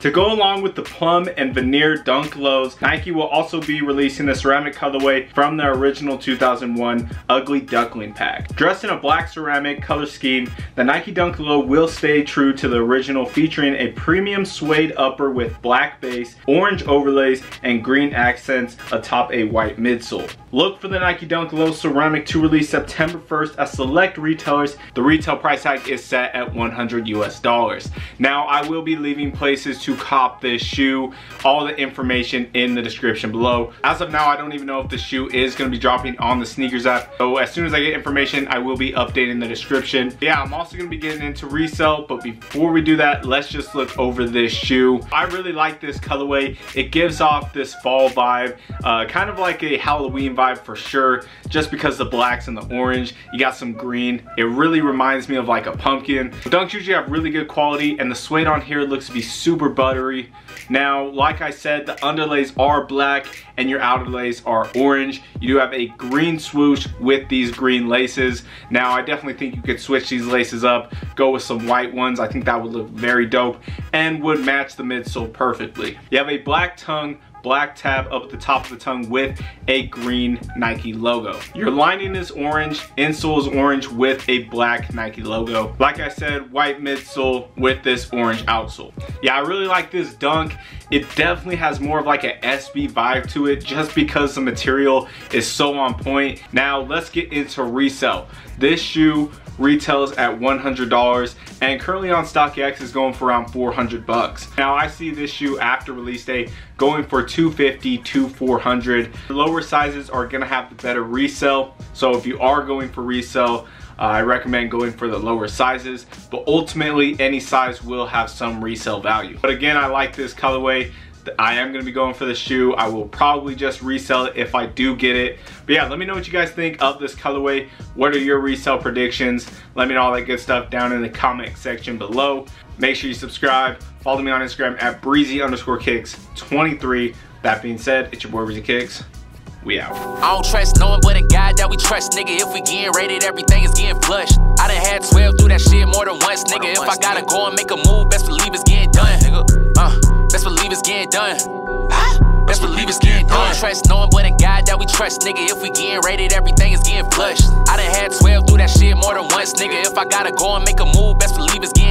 To go along with the plum and veneer Dunk Lows, Nike will also be releasing the ceramic colorway from their original 2001 Ugly Duckling pack. Dressed in a black ceramic color scheme, the Nike Dunk Low will stay true to the original, featuring a premium suede upper with black base, orange overlays, and green accents atop a white midsole. Look for the Nike Dunk Low ceramic to release September 1st at select retailers. The retail price tag is set at $100 US. Now, I will be leaving places to cop this shoe, all the information in the description below. As of now, I don't even know if the shoe is going to be dropping on the sneakers app, so as soon as I get information, I will be updating the description. Yeah, I'm also going to be getting into resale, but before we do that, let's just look over this shoe. I really like this colorway. It gives off this fall vibe, kind of like a Halloween vibe for sure, just because the blacks and the orange, you got some green. It really reminds me of like a pumpkin. Dunks usually have really good quality, and the suede on here looks to be super buttery. Now, like I said, the underlays are black and your outerlays are orange. You do have a green swoosh with these green laces. Now, I definitely think you could switch these laces up, go with some white ones. I think that would look very dope and would match the midsole perfectly. You have a black tongue, black tab up at the top of the tongue with a green Nike logo. Your lining is orange, insole is orange with a black Nike logo. Like I said, white midsole with this orange outsole. Yeah, I really like this Dunk. It definitely has more of like an SB vibe to it, just because the material is so on point. Now let's get into resale. This shoe retails at $100 and currently on StockX is going for around $400. Now I see this shoe after release date going for $250 to $400. The lower sizes are gonna have the better resale. So if you are going for resale, I recommend going for the lower sizes, but ultimately any size will have some resale value. But again, I like this colorway. I am going to be going for the shoe. I will probably just resell it if I do get it. But yeah, let me know what you guys think of this colorway. What are your resale predictions? Let me know all that good stuff down in the comment section below. Make sure you subscribe. Follow me on Instagram at breezy_kicks23. That being said, it's your boy Breezy Kicks. We out. I don't trust no one but a guy that we trust, nigga. If we getting rated, everything is getting flushed. I done had 12 through that shit more than once, nigga. If I gotta go and make a move, best believe it's getting done, nigga. Best believe it's getting done. Best believe it's getting done. Trust no one but a guy that we trust, nigga. If we getting rated, everything is getting flushed. I done had 12 through that shit more than once, nigga. If I gotta go and make a move, best believe it's getting done.